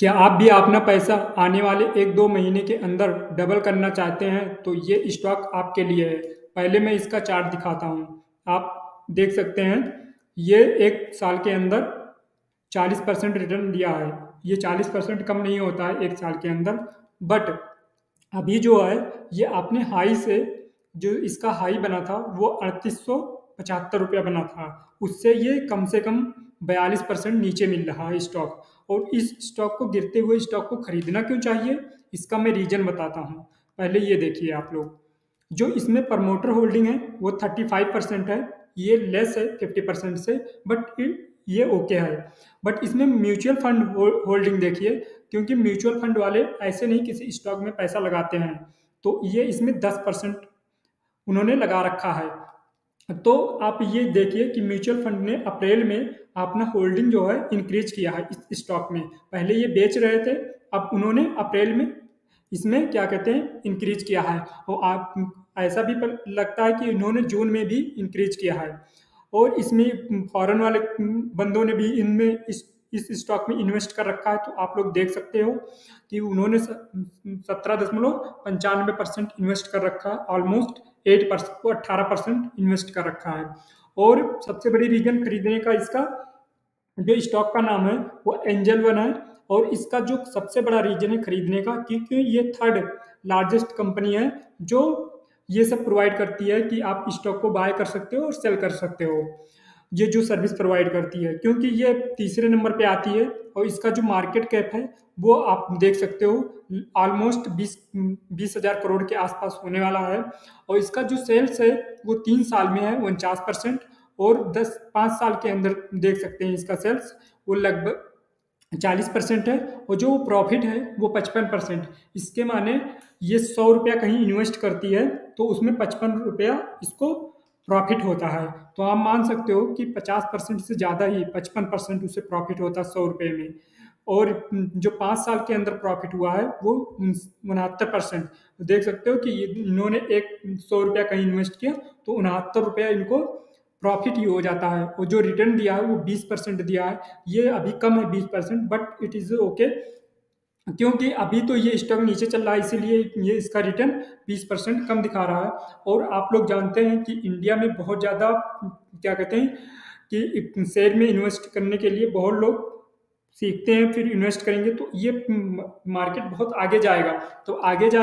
क्या आप भी अपना पैसा आने वाले 1-2 महीने के अंदर डबल करना चाहते हैं तो ये स्टॉक आपके लिए है। पहले मैं इसका चार्ट दिखाता हूँ, आप देख सकते हैं ये एक साल के अंदर 40% रिटर्न दिया है। ये 40% कम नहीं होता है एक साल के अंदर, बट अभी जो है ये अपने हाई से जो इसका हाई बना था वो 3875 रुपया बना था, उससे ये कम से कम 42% नीचे मिल रहा है स्टॉक। और इस स्टॉक को गिरते हुए स्टॉक को खरीदना क्यों चाहिए इसका मैं रीजन बताता हूँ। पहले ये देखिए आप लोग, जो इसमें प्रमोटर होल्डिंग है वो 35% है, ये लेस है 50% से, बट ये ओके है। बट इसमें म्यूचुअल फंड होल्डिंग देखिए, क्योंकि म्यूचुअल फंड वाले ऐसे नहीं किसी स्टॉक में पैसा लगाते हैं, तो ये इसमें 10% उन्होंने लगा रखा है। तो आप ये देखिए कि म्यूचुअल फंड ने अप्रैल में अपना होल्डिंग जो है इंक्रीज किया है इस स्टॉक में। पहले ये बेच रहे थे, अब उन्होंने अप्रैल में इसमें क्या कहते हैं इंक्रीज किया है। और आप ऐसा भी लगता है कि इन्होंने जून में भी इंक्रीज किया है। और इसमें फॉरेन वाले बंदों ने भी इनमें इस स्टॉक में इन्वेस्ट कर रखा है, तो आप लोग देख सकते हो कि उन्होंने 17.95% इन्वेस्ट कर रखा है, ऑलमोस्ट 18% इन्वेस्ट कर रखा है। और सबसे बड़ी रीजन खरीदने का इसका जो स्टॉक का नाम है वो एंजल वन है, और इसका जो सबसे बड़ा रीजन है खरीदने का क्योंकि ये 3rd लार्जेस्ट कंपनी है जो ये सब प्रोवाइड करती है कि आप स्टॉक को बाय कर सकते हो और सेल कर सकते हो। ये जो सर्विस प्रोवाइड करती है क्योंकि ये तीसरे नंबर पे आती है, और इसका जो मार्केट कैप है वो आप देख सकते हो ऑलमोस्ट 20,000 करोड़ के आसपास होने वाला है। और इसका जो सेल्स है वो 3 साल में है 49%, और 5 साल के अंदर देख सकते हैं इसका सेल्स वो लगभग 40% है, और जो प्रॉफिट है वो 55%। इसके माने ये 100 रुपया कहीं इन्वेस्ट करती है तो उसमें 55 रुपया इसको प्रॉफिट होता है। तो आप मान सकते हो कि 50% से ज़्यादा ही 55% उसे प्रॉफिट होता है 100 रुपये में। और जो 5 साल के अंदर प्रॉफिट हुआ है वो 69%। देख सकते हो कि इन्होंने 100 रुपया कहीं इन्वेस्ट किया तो 69 रुपया इनको प्रॉफिट ही हो जाता है। और जो रिटर्न दिया है वो 20% दिया है, ये अभी कम है 20%, बट इट इज़ ओके क्योंकि अभी तो ये स्टॉक नीचे चल रहा है, इसीलिए ये इसका रिटर्न 20% कम दिखा रहा है। और आप लोग जानते हैं कि इंडिया में बहुत ज़्यादा क्या कहते हैं कि शेयर में इन्वेस्ट करने के लिए बहुत लोग सीखते हैं, फिर इन्वेस्ट करेंगे तो ये मार्केट बहुत आगे जाएगा। तो आगे जाएगा